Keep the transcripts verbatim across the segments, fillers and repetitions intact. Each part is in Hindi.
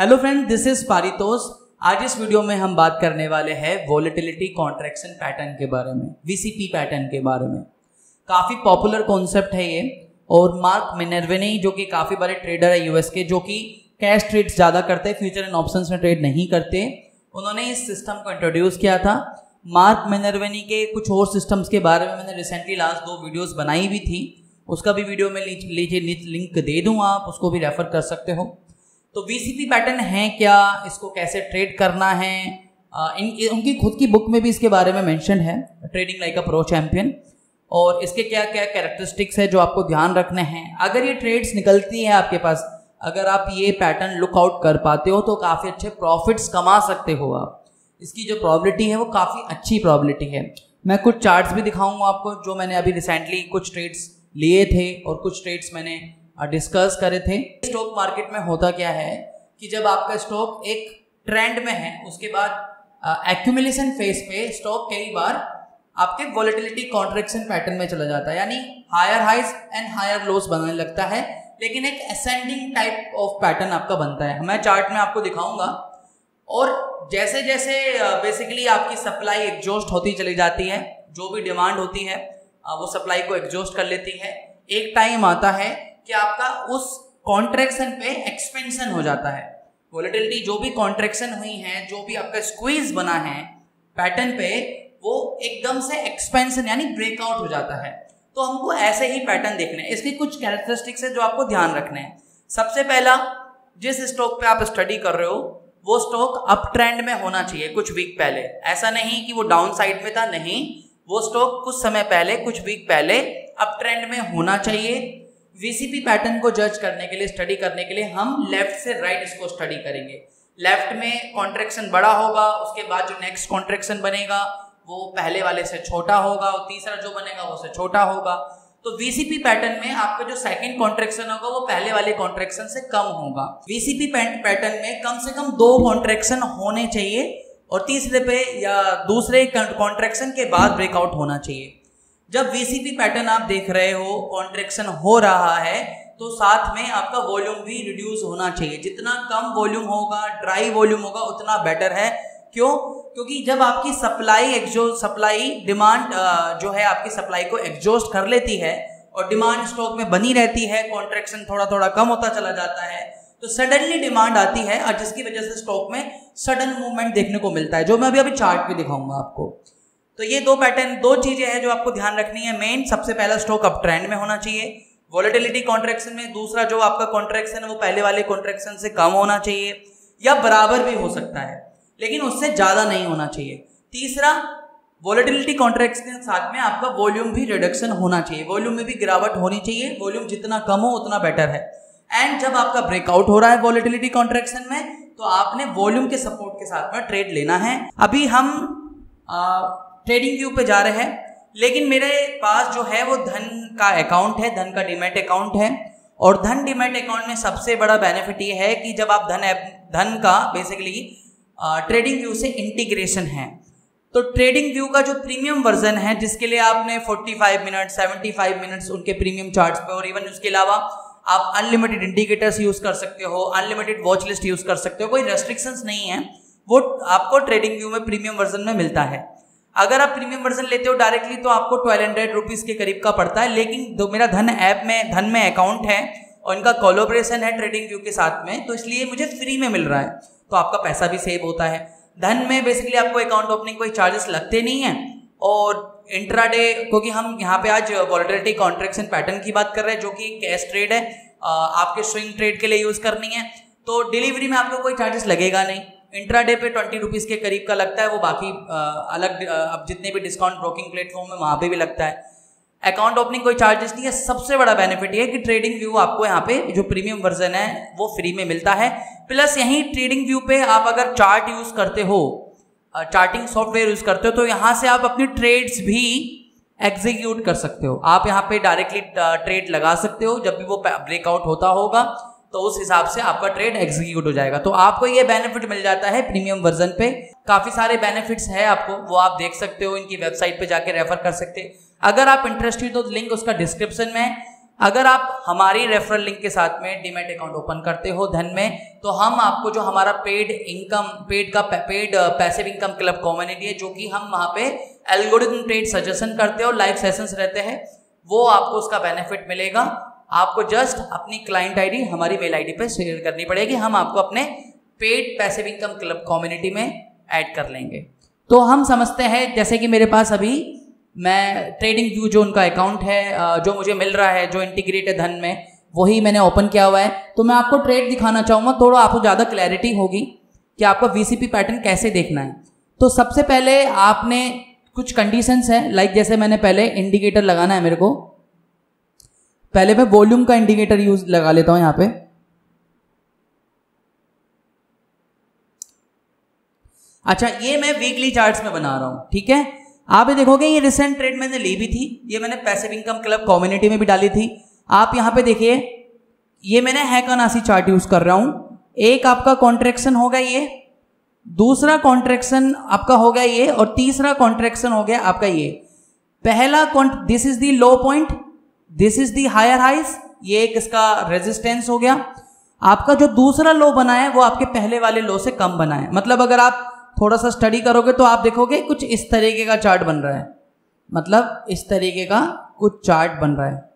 Hello friend, this is Paritosh. आज इस वीडियो में हम बात करने वाले हैं वॉलेटिलिटी कॉन्ट्रैक्शन पैटर्न के बारे में, वीसीपी पैटर्न के बारे में। काफ़ी पॉपुलर कॉन्सेप्ट है ये, और मार्क मिनर्विनी जो कि काफ़ी बड़े ट्रेडर है यूएस के, जो कि कैश ट्रेड ज़्यादा करते हैं, फ्यूचर एंड ऑप्शंस में ट्रेड नहीं करते, उन्होंने इस सिस्टम को इंट्रोड्यूस किया था। मार्क मिनर्विनी के कुछ और सिस्टम्स के बारे में मैंने रिसेंटली लास्ट दो वीडियोज़ बनाई हुई थी, उसका भी वीडियो में लीजिए लिंक दे दूँ, आप उसको भी रेफ़र कर सकते हो। तो वीसीपी पैटर्न है क्या, इसको कैसे ट्रेड करना है, इन उनकी खुद की बुक में भी इसके बारे में मेंशन है, trading like a pro champion, और इसके क्या क्या कैरेक्टरिस्टिक्स है जो आपको ध्यान रखने हैं। अगर ये ट्रेड्स निकलती हैं आपके पास, अगर आप ये पैटर्न लुकआउट कर पाते हो तो काफ़ी अच्छे प्रॉफिट्स कमा सकते हो आप। इसकी जो प्रॉबिलिटी है वो काफ़ी अच्छी प्रॉबिलिटी है। मैं कुछ चार्ट्स भी दिखाऊँगा आपको, जो मैंने अभी रिसेंटली कुछ ट्रेड्स लिए थे और कुछ ट्रेड्स मैंने डिस्कस करे थे। स्टॉक मार्केट में होता क्या है कि जब आपका स्टॉक एक ट्रेंड में है, उसके बाद एक्यूमुलेशन फेज पे स्टॉक कई बार आपके वॉलेटिलिटी कॉन्ट्रैक्शन पैटर्न में चला जाता है, यानी higher highs and higher lows बनने लगता है, लेकिन एक असेंडिंग टाइप ऑफ पैटर्न आपका बनता है। मैं चार्ट में आपको दिखाऊंगा। और जैसे जैसे बेसिकली आपकी सप्लाई एग्जॉस्ट होती चली जाती है, जो भी डिमांड होती है वो सप्लाई को एग्जॉस्ट कर लेती है, एक टाइम आता है कि आपका उस कॉन्ट्रैक्शन पे एक्सपेंशन हो जाता है। वोलेटिलिटी जो भी कॉन्ट्रैक्शन हुई है, जो भी आपका स्क्वीज बना है पैटर्न पे, वो एकदम से एक्सपेंशन यानी ब्रेकआउट हो जाता है। तो हमको ऐसे ही पैटर्न देखने हैं। इसके कुछ कैरेक्टरिस्टिक्स है जो आपको ध्यान रखने हैं। सबसे पहला, जिस स्टॉक पे आप स्टडी कर रहे हो वो स्टॉक अप ट्रेंड में होना चाहिए कुछ वीक पहले। ऐसा नहीं कि वो डाउन साइड में था, नहीं, वो स्टॉक कुछ समय पहले, कुछ वीक पहले अप ट्रेंड में होना चाहिए। वीसीपी पैटर्न को जज करने के लिए, स्टडी करने के लिए हम लेफ्ट से राइट इसको स्टडी करेंगे। लेफ्ट में कॉन्ट्रैक्शन बड़ा होगा, उसके बाद जो नेक्स्ट कॉन्ट्रैक्शन बनेगा वो पहले वाले से छोटा होगा, और तीसरा जो बनेगा वो से छोटा होगा। तो वीसीपी पैटर्न में आपका जो सेकंड कॉन्ट्रैक्शन होगा वो पहले वाले कॉन्ट्रैक्शन से कम होगा। वीसीपी पैटर्न में कम से कम दो कॉन्ट्रैक्शन होने चाहिए, और तीसरे पे या दूसरे कॉन्ट्रैक्शन के बाद ब्रेकआउट होना चाहिए। जब वीसीपी पैटर्न आप देख रहे हो, कॉन्ट्रैक्शन हो रहा है, तो साथ में आपका वॉल्यूम भी रिड्यूस होना चाहिए। जितना कम वॉल्यूम होगा, ड्राई वॉल्यूम होगा, उतना बेटर है। क्यों? क्योंकि जब आपकी सप्लाई एग्जॉस्ट, सप्लाई डिमांड जो है आपकी सप्लाई को एग्जॉस्ट कर लेती है और डिमांड स्टॉक में बनी रहती है, कॉन्ट्रैक्शन थोड़ा थोड़ा कम होता चला जाता है, तो सडनली डिमांड आती है, और जिसकी वजह से स्टॉक में सडन मूवमेंट देखने को मिलता है, जो मैं अभी अभी चार्ट पे दिखाऊंगा आपको। तो ये दो पैटर्न, दो चीज़ें हैं जो आपको ध्यान रखनी है मेन। सबसे पहला, स्टॉक अप ट्रेंड में होना चाहिए वॉलेटिलिटी कॉन्ट्रैक्शन में। दूसरा, जो आपका कॉन्ट्रैक्शन है वो पहले वाले कॉन्ट्रैक्शन से कम होना चाहिए, या बराबर भी हो सकता है लेकिन उससे ज़्यादा नहीं होना चाहिए। तीसरा, वॉलेटिलिटी कॉन्ट्रैक्शन के साथ में आपका वॉल्यूम भी रिडक्शन होना चाहिए, वॉल्यूम में भी गिरावट होनी चाहिए। वॉल्यूम जितना कम हो उतना बेटर है। एंड जब आपका ब्रेकआउट हो रहा है वॉलेटिलिटी कॉन्ट्रैक्शन में, तो आपने वॉल्यूम के सपोर्ट के साथ में ट्रेड लेना है। अभी हम ट्रेडिंग व्यू पे जा रहे हैं, लेकिन मेरे पास जो है वो धन का अकाउंट है, धन का डीमैट अकाउंट है, और धन डीमैट अकाउंट में सबसे बड़ा बेनिफिट ये है कि जब आप धन ऐप, धन का बेसिकली ट्रेडिंग व्यू से इंटीग्रेशन है, तो ट्रेडिंग व्यू का जो प्रीमियम वर्जन है, जिसके लिए आपने पैंतालीस मिनट, पचहत्तर मिनट्स उनके प्रीमियम चार्ट्स पे, और इवन उसके अलावा आप अनलिमिटेड इंडिकेटर्स यूज़ कर सकते हो, अनलिमिटेड वॉच लिस्ट यूज़ कर सकते हो, कोई रेस्ट्रिक्शंस नहीं है, वो आपको ट्रेडिंग व्यू में प्रीमियम वर्जन में मिलता है। अगर आप प्रीमियम वर्जन लेते हो डायरेक्टली तो आपको ट्वेल्व हंड्रेड रुपीज़ के करीब का पड़ता है। लेकिन जो मेरा धन ऐप में, धन में अकाउंट है और इनका कोलोब्रेशन है ट्रेडिंग व्यू के साथ में, तो इसलिए मुझे फ्री में मिल रहा है, तो आपका पैसा भी सेव होता है। धन में बेसिकली आपको अकाउंट ओपनिंग कोई चार्जेस लगते नहीं हैं, और इंट्राडे, क्योंकि हम यहाँ पे आज वॉलेटिलिटी कॉन्ट्रैक्शन पैटर्न की बात कर रहे हैं जो कि कैश ट्रेड है, आपके स्विंग ट्रेड के लिए यूज़ करनी है, तो डिलीवरी में आपको कोई चार्जेस लगेगा नहीं। इंट्राडे पे ट्वेंटी रुपीज़ के करीब का लगता है, वो बाकी आ, अलग आ, अब जितने भी डिस्काउंट ब्रोकिंग प्लेटफॉर्म है वहाँ पे भी लगता है। अकाउंट ओपनिंग कोई चार्जेस नहीं है। सबसे बड़ा बेनिफिट ये है कि ट्रेडिंग व्यू आपको यहाँ पे जो प्रीमियम वर्जन है वो फ्री में मिलता है। प्लस यहीं ट्रेडिंग व्यू पे आप अगर चार्ट यूज़ करते हो, चार्टिंग सॉफ्टवेयर यूज़ करते हो, तो यहाँ से आप अपनी ट्रेड्स भी एग्जीक्यूट कर सकते हो। आप यहाँ पर डायरेक्टली ट्रेड लगा सकते हो, जब भी वो ब्रेकआउट होता होगा तो उस हिसाब से आपका ट्रेड एग्जीक्यूट हो जाएगा। तो आपको ये बेनिफिट मिल जाता है प्रीमियम वर्जन पे। काफ़ी सारे बेनिफिट्स है आपको, वो आप देख सकते हो, इनकी वेबसाइट पे जाके रेफर कर सकते हो। अगर आप इंटरेस्टेड हो तो लिंक उसका डिस्क्रिप्शन में है। अगर आप हमारी रेफरल लिंक के साथ में डीमैट अकाउंट ओपन करते हो धन में, तो हम आपको जो हमारा पेड इनकम पेड का paid passive income club community है, जो कि हम वहाँ पे एल्गोरिथम ट्रेड सजेशन करते हैं और लाइव सेशंस रहते हैं, वो आपको उसका बेनिफिट मिलेगा। आपको जस्ट अपनी क्लाइंट आईडी हमारी मेल आईडी पे शेयर करनी पड़ेगी, हम आपको अपने paid passive income club community में ऐड कर लेंगे। तो हम समझते हैं, जैसे कि मेरे पास अभी मैं ट्रेडिंग व्यू जो उनका अकाउंट है जो मुझे मिल रहा है, जो इंटीग्रेट है धन में, वही मैंने ओपन किया हुआ है। तो मैं आपको ट्रेड दिखाना चाहूँगा, थोड़ा आपको ज़्यादा क्लैरिटी होगी कि आपका वीसीपी पैटर्न कैसे देखना है। तो सबसे पहले आपने कुछ कंडीशंस हैं, लाइक जैसे मैंने पहले इंडिकेटर लगाना है मेरे को, पहले मैं वॉल्यूम का इंडिकेटर यूज लगा लेता हूँ यहाँ पे। अच्छा, ये मैं वीकली चार्ट्स में बना रहा हूँ, ठीक है। आप ये देखोगे ये रिसेंट ट्रेड मैंने ली भी थी, ये मैंने पैसिव इनकम क्लब कम्युनिटी में भी डाली थी। आप यहाँ पे देखिए, ये मैंने हैकानाशी चार्ट यूज कर रहा हूँ। एक आपका कॉन्ट्रेक्शन होगा ये, दूसरा कॉन्ट्रेक्शन आपका होगा ये, और तीसरा कॉन्ट्रेक्शन हो गया आपका ये। पहला this is the low point, this is the higher highs, ये एक इसका रेजिस्टेंस हो गया। आपका जो दूसरा लो बना है वो आपके पहले वाले लो से कम बना है, मतलब अगर आप थोड़ा सा स्टडी करोगे तो आप देखोगे कुछ इस तरीके का चार्ट बन रहा है, मतलब इस तरीके का कुछ चार्ट बन रहा है।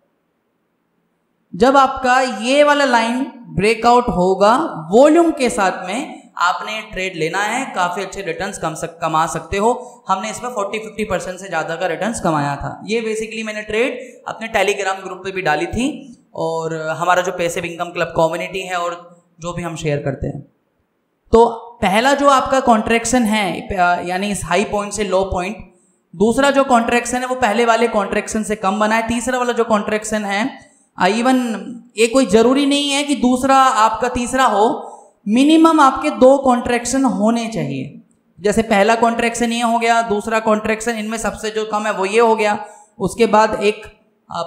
जब आपका ये वाला लाइन ब्रेकआउट होगा वॉल्यूम के साथ में, आपने ट्रेड लेना है, काफी अच्छे रिटर्न्स कम सक, कमा सकते हो। हमने इसमें चालीस पचास परसेंट से ज्यादा का रिटर्न्स कमाया था। ये बेसिकली मैंने ट्रेड अपने टेलीग्राम ग्रुप पे भी डाली थी, और हमारा जो पैसिव इनकम क्लब कम्युनिटी है और जो भी हम शेयर करते हैं। तो पहला जो आपका कॉन्ट्रेक्शन है, यानी इस हाई पॉइंट से लो पॉइंट, दूसरा जो कॉन्ट्रेक्शन है वो पहले वाले कॉन्ट्रेक्शन से कम बना है, तीसरा वाला जो कॉन्ट्रेक्शन है, इवन ये कोई जरूरी नहीं है कि दूसरा आपका तीसरा हो, मिनिमम आपके दो कॉन्ट्रेक्शन होने चाहिए। जैसे पहला कॉन्ट्रेक्शन ये हो गया, दूसरा कॉन्ट्रेक्शन इनमें सबसे जो कम है वो ये हो गया, उसके बाद एक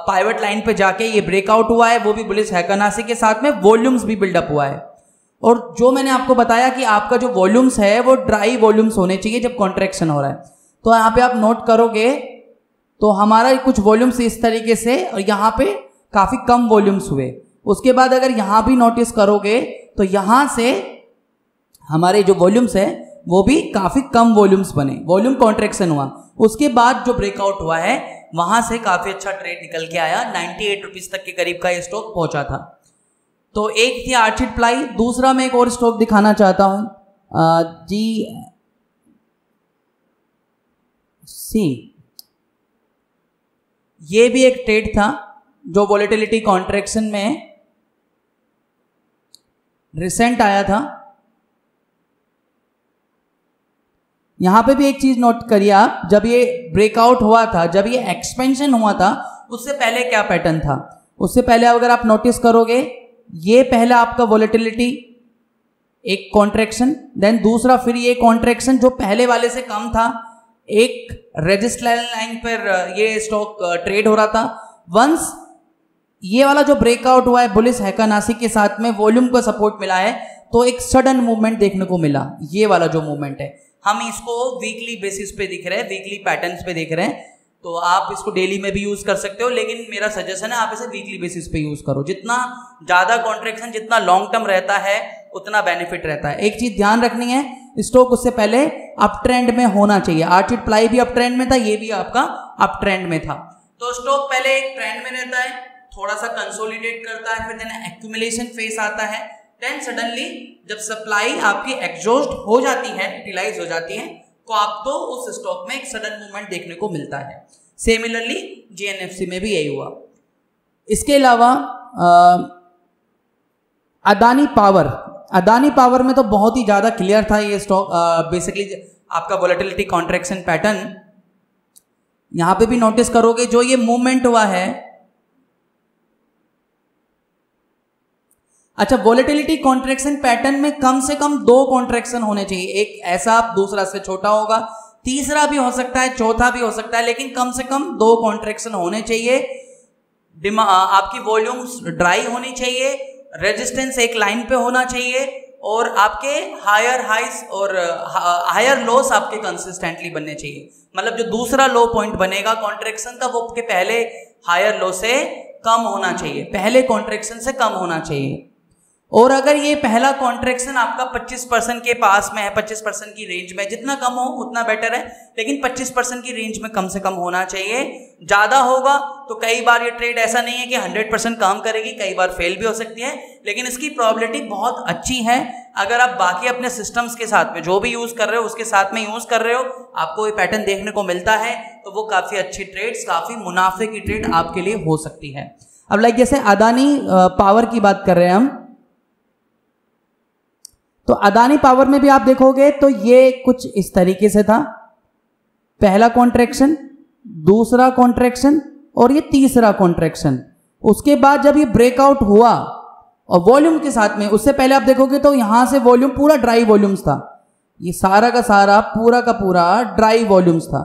पाइवट लाइन पे जाके ये ब्रेकआउट हुआ है, वो भी बुलिश हैकानाशी के साथ में, वॉल्यूम्स भी बिल्डअप हुआ है। और जो मैंने आपको बताया कि आपका जो वॉल्यूम्स है वो ड्राई वॉल्यूम्स होने चाहिए जब कॉन्ट्रेक्शन हो रहा है। तो यहाँ पे आप नोट करोगे तो हमारा कुछ वॉल्यूम्स इस तरीके से, और यहाँ पे काफी कम वॉल्यूम्स हुए। उसके बाद अगर यहाँ भी नोटिस करोगे तो यहाँ से हमारे जो वॉल्यूम्स है वो भी काफी कम वॉल्यूम्स बने, वॉल्यूम कॉन्ट्रेक्शन हुआ। उसके बाद जो ब्रेकआउट हुआ है वहां से काफी अच्छा ट्रेड निकल के आया, नाइन्टी एट रुपीज तक के करीब का ये स्टॉक पहुंचा था। तो एक थी आर्चिड प्लाई, दूसरा मैं एक और स्टॉक दिखाना चाहता हूं, जी सी, ये भी एक ट्रेड था जो वॉलेटिलिटी कॉन्ट्रेक्शन में रिसेंट आया था। यहां पे भी एक चीज नोट करिए आप, जब ये ब्रेकआउट हुआ था, जब ये एक्सपेंशन हुआ था, उससे पहले क्या पैटर्न था। उससे पहले अगर आप नोटिस करोगे, ये पहला आपका वॉलेटिलिटी, एक कॉन्ट्रेक्शन, देन दूसरा फिर ये कॉन्ट्रेक्शन जो पहले वाले से कम था, एक रेजिस्टेंस लाइन पर ये स्टॉक ट्रेड हो रहा था। वंस ये वाला जो ब्रेकआउट हुआ है बुलिश हैकानाशी के साथ में, वॉल्यूम को सपोर्ट मिला है, तो एक सडन मूवमेंट देखने को मिला। ये वाला जो मूवमेंट है, हम इसको वीकली बेसिस पे दिख रहे हैं, वीकली पैटर्न्स पे देख रहे हैं, तो आप इसको डेली में भी यूज कर सकते हो, लेकिन मेरा सजेशन है आप इसे वीकली बेसिस पे यूज करो। जितना ज्यादा कॉन्ट्रेक्शन, जितना लॉन्ग टर्म रहता है, उतना बेनिफिट रहता है। एक चीज ध्यान रखनी है, स्टॉक उससे पहले अप ट्रेंड में होना चाहिए। आर्चिड प्लाई भी अप ट्रेंड में था, ये भी आपका अप ट्रेंड में था। तो स्टॉक पहले एक ट्रेंड में रहता है, थोड़ा सा कंसोलिडेट करता है, फिर देन एक्यूमुलेशन फेस आता है, देन सडनली जब सप्लाई आपकी एग्जॉस्ट हो जाती है, यूटिलाइज हो जाती है, तो आप तो उस स्टॉक में एक सडन मूवमेंट देखने को मिलता है। सिमिलरली जीएनएफसी में भी यही हुआ। इसके अलावा अदानी पावर, अदानी पावर में तो बहुत ही ज्यादा क्लियर था ये स्टॉक, बेसिकली आपका वॉलेटिलिटी कॉन्ट्रेक्शन पैटर्न। यहां पे भी नोटिस करोगे जो ये मूवमेंट हुआ है। अच्छा, वॉलेटिलिटी कॉन्ट्रेक्शन पैटर्न में कम से कम दो कॉन्ट्रेक्शन होने चाहिए, एक ऐसा, दूसरा से छोटा होगा, तीसरा भी हो सकता है, चौथा भी हो सकता है, लेकिन कम से कम दो कॉन्ट्रेक्शन होने चाहिए। आपकी वॉल्यूम्स ड्राई होनी चाहिए, रेजिस्टेंस एक लाइन पे होना चाहिए, और आपके हायर हाइज और हायर लोस आपके कंसिस्टेंटली बनने चाहिए। मतलब जो दूसरा लो पॉइंट बनेगा कॉन्ट्रेक्शन का, वो आपके पहले हायर लो से कम होना चाहिए, पहले कॉन्ट्रैक्शन से कम होना चाहिए। और अगर ये पहला कॉन्ट्रैक्शन आपका पच्चीस परसेंट के पास में है, पच्चीस परसेंट की रेंज में, जितना कम हो उतना बेटर है, लेकिन पच्चीस परसेंट की रेंज में कम से कम होना चाहिए। ज़्यादा होगा तो कई बार ये ट्रेड ऐसा नहीं है कि हंड्रेड परसेंट काम करेगी, कई बार फेल भी हो सकती है, लेकिन इसकी प्रोबेबिलिटी बहुत अच्छी है। अगर आप बाकी अपने सिस्टम्स के साथ में जो भी यूज़ कर रहे हो उसके साथ में यूज़ कर रहे हो, आपको ये पैटर्न देखने को मिलता है, तो वो काफ़ी अच्छी ट्रेड्स, काफ़ी मुनाफे की ट्रेड आपके लिए हो सकती है। अब लाइक जैसे अदानी पावर की बात कर रहे हैं हम, तो अदानी पावर में भी आप देखोगे तो ये कुछ इस तरीके से था, पहला कॉन्ट्रैक्शन, दूसरा कॉन्ट्रैक्शन और ये तीसरा कॉन्ट्रैक्शन। उसके बाद जब ये ब्रेकआउट हुआ और वॉल्यूम के साथ में, उससे पहले आप देखोगे तो यहां से वॉल्यूम पूरा ड्राई वॉल्यूम्स था, ये सारा का सारा पूरा का पूरा ड्राई वॉल्यूम्स था।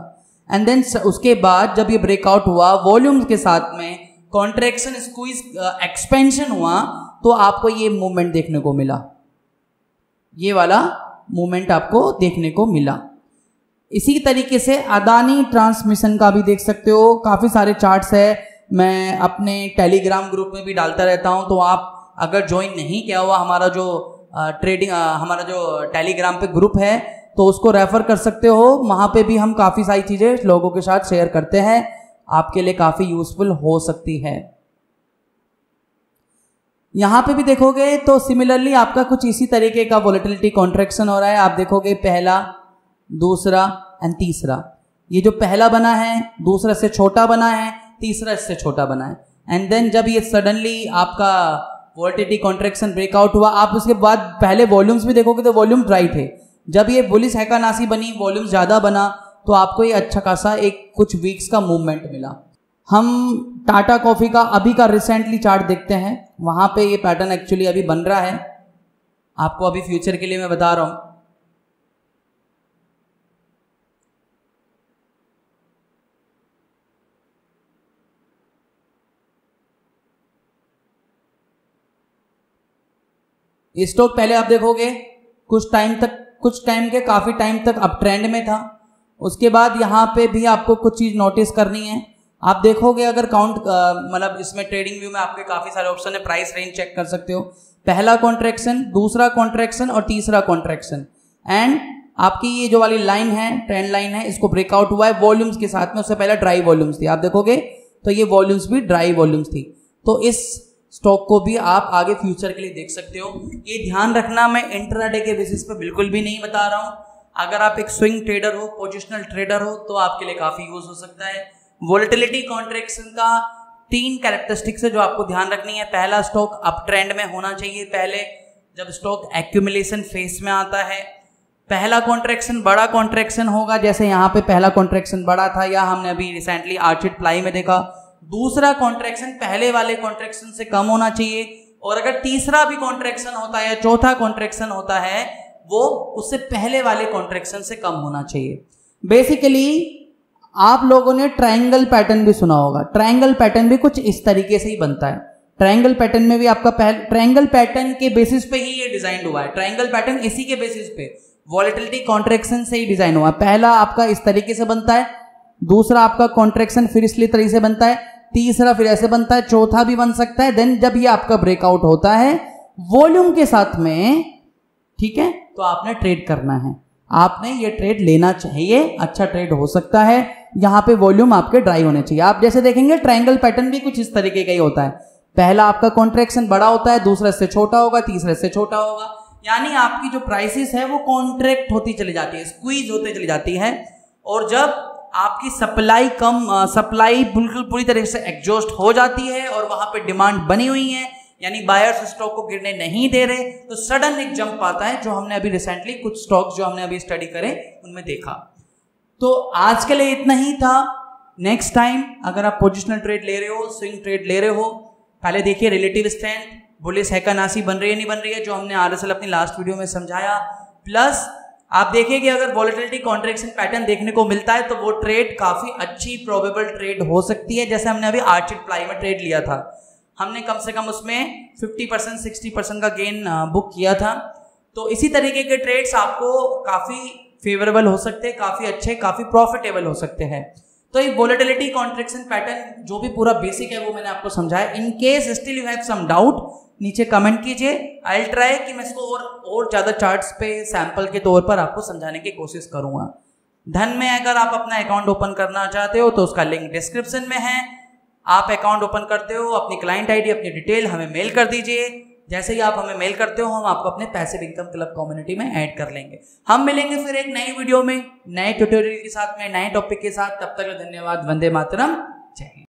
एंड देन उसके बाद जब ये ब्रेकआउट हुआ, वॉल्यूम्स के साथ में कॉन्ट्रैक्शन, स्क्वीज, एक्सपेंशन हुआ, तो आपको ये मूवमेंट देखने को मिला, ये वाला मूवमेंट आपको देखने को मिला। इसी तरीके से अदानी ट्रांसमिशन का भी देख सकते हो, काफ़ी सारे चार्ट्स है, मैं अपने टेलीग्राम ग्रुप में भी डालता रहता हूं, तो आप अगर ज्वाइन नहीं किया हुआ हमारा जो ट्रेडिंग हमारा जो टेलीग्राम पे ग्रुप है तो उसको रेफर कर सकते हो, वहां पे भी हम काफ़ी सारी चीज़ें लोगों के साथ शेयर करते हैं, आपके लिए काफ़ी यूजफुल हो सकती है। यहाँ पे भी देखोगे तो सिमिलरली आपका कुछ इसी तरीके का वॉलेटिलिटी कॉन्ट्रैक्शन हो रहा है, आप देखोगे पहला, दूसरा एंड तीसरा, ये जो पहला बना है, दूसरा इससे छोटा बना है, तीसरा इससे छोटा बना है। एंड देन जब ये सडनली आपका वॉलेटिलिटी कॉन्ट्रैक्शन ब्रेकआउट हुआ, आप उसके बाद पहले वॉल्यूम्स भी देखोगे तो वॉल्यूम ड्राई थे, जब ये बुलिश हैकानाशी बनी, वॉल्यूम ज़्यादा बना, तो आपको ये अच्छा खासा एक कुछ वीक्स का मूवमेंट मिला। हम टाटा कॉफ़ी का अभी का रिसेंटली चार्ट देखते हैं, वहाँ पे ये पैटर्न एक्चुअली अभी बन रहा है, आपको अभी फ्यूचर के लिए मैं बता रहा हूँ। ये स्टॉक पहले आप देखोगे कुछ टाइम तक, कुछ टाइम के काफ़ी टाइम तक अप ट्रेंड में था, उसके बाद यहाँ पे भी आपको कुछ चीज़ नोटिस करनी है। आप देखोगे अगर काउंट, मतलब इसमें ट्रेडिंग व्यू में आपके काफ़ी सारे ऑप्शन है, प्राइस रेंज चेक कर सकते हो, पहला कॉन्ट्रैक्शन, दूसरा कॉन्ट्रैक्शन और तीसरा कॉन्ट्रैक्शन। एंड आपकी ये जो वाली लाइन है, ट्रेंड लाइन है, इसको ब्रेकआउट हुआ है वॉल्यूम्स के साथ में, उससे पहले ड्राई वॉल्यूम्स थी, आप देखोगे तो ये वॉल्यूम्स भी ड्राई वॉल्यूम्स थी। तो इस स्टॉक को भी आप आगे फ्यूचर के लिए देख सकते हो। ये ध्यान रखना, मैं इंट्राडे के बेसिस पर बिल्कुल भी नहीं बता रहा हूँ। अगर आप एक स्विंग ट्रेडर हो, पोजिशनल ट्रेडर हो, तो आपके लिए काफ़ी यूज हो सकता है। वॉलेटिलिटी कॉन्ट्रैक्शन का तीन कैरेक्टरिस्टिक्स है जो आपको ध्यान रखनी है। पहला, स्टॉक अप ट्रेंड में होना चाहिए पहले, जब स्टॉक एक्यूमुलेशन फेज में आता है। पहला कॉन्ट्रैक्शन बड़ा कॉन्ट्रैक्शन होगा, जैसे यहाँ पे पहला कॉन्ट्रैक्शन बड़ा था, या हमने अभी रिसेंटली आर्चिड प्लाई में देखा। दूसरा कॉन्ट्रैक्शन पहले वाले कॉन्ट्रैक्शन से कम होना चाहिए, और अगर तीसरा भी कॉन्ट्रैक्शन होता है या चौथा कॉन्ट्रैक्शन होता है, वो उससे पहले वाले कॉन्ट्रैक्शन से कम होना चाहिए। बेसिकली आप लोगों ने ट्रायंगल पैटर्न भी सुना होगा, ट्रायंगल पैटर्न भी कुछ इस तरीके से ही बनता है। ट्रायंगल पैटर्न में भी आपका पहले ट्रायंगल पैटर्न के बेसिस पे ही ये डिजाइन हुआ है, ट्रायंगल पैटर्न इसी के बेसिस पे वॉलेटिलिटी कॉन्ट्रैक्शन से ही डिजाइन हुआ है। पहला आपका इस तरीके से बनता है, दूसरा आपका कॉन्ट्रैक्शन फिर इसलिए तरीके से बनता है, तीसरा फिर ऐसे बनता है, चौथा भी बन सकता है। देन जब ये आपका ब्रेकआउट होता है वॉल्यूम के साथ में, ठीक है, तो आपने ट्रेड करना है, आपने ये ट्रेड लेना चाहिए, अच्छा ट्रेड हो सकता है, यहाँ पे वॉल्यूम आपके ड्राई होने चाहिए। आप जैसे देखेंगे ट्रायंगल पैटर्न भी कुछ इस तरीके का ही होता है, पहला आपका कॉन्ट्रैक्शन बड़ा होता है, दूसरा इससे छोटा होगा, तीसरा इससे छोटा होगा, यानी आपकी जो प्राइसेस है वो कॉन्ट्रैक्ट होती चली जाती है, स्क्वीज होते चली जाती है। और जब आपकी सप्लाई कम सप्लाई बिल्कुल पूरी तरह से एग्जॉस्ट हो जाती है और वहाँ पर डिमांड बनी हुई है, यानी बायर्स स्टॉक को गिरने नहीं दे रहे, तो सडन एक जंप आता है, जो हमने अभी रिसेंटली कुछ स्टॉक्स जो हमने अभी स्टडी करे उनमें देखा। तो आज के लिए इतना ही था। नेक्स्ट टाइम अगर आप पोजिशनल ट्रेड ले रहे हो, स्विंग ट्रेड ले रहे हो, पहले देखिए रिलेटिव स्ट्रेंथ, बुलिश हैकानाशी बन रही है नहीं बन रही है, जो हमने आरएसएल अपनी लास्ट वीडियो में समझाया। प्लस आप देखिए कि अगर वॉलेटिलिटी कॉन्ट्रैक्शन पैटर्न देखने को मिलता है तो वो ट्रेड काफ़ी अच्छी प्रोबेबल ट्रेड हो सकती है। जैसे हमने अभी आर्चिड प्लाई में ट्रेड लिया था, हमने कम से कम उसमें फिफ्टी परसेंट सिक्सटी परसेंट का गेन बुक किया था। तो इसी तरीके के ट्रेड्स आपको काफ़ी फेवरेबल हो सकते हैं, काफ़ी अच्छे, काफ़ी प्रॉफिटेबल हो सकते हैं। तो ये वोलेटिलिटी कॉन्ट्रैक्शन पैटर्न जो भी पूरा बेसिक है वो मैंने आपको समझाया। In case still you have some doubt नीचे कमेंट कीजिए, आई विल ट्राई कि मैं इसको और और ज़्यादा चार्ट्स पे सैंपल के तौर पर आपको समझाने की कोशिश करूँगा। धन में अगर आप अपना अकाउंट ओपन करना चाहते हो तो उसका लिंक डिस्क्रिप्शन में है, आप अकाउंट ओपन करते हो, अपनी क्लाइंट आईडी, अपनी डिटेल हमें मेल कर दीजिए। जैसे ही आप हमें मेल करते हो हम आपको अपने पैसिव इनकम क्लब कम्युनिटी में ऐड कर लेंगे। हम मिलेंगे फिर एक नई वीडियो में, नए ट्यूटोरियल के साथ में, नए टॉपिक के साथ। तब तक धन्यवाद। वंदे मातरम, जय हिंद।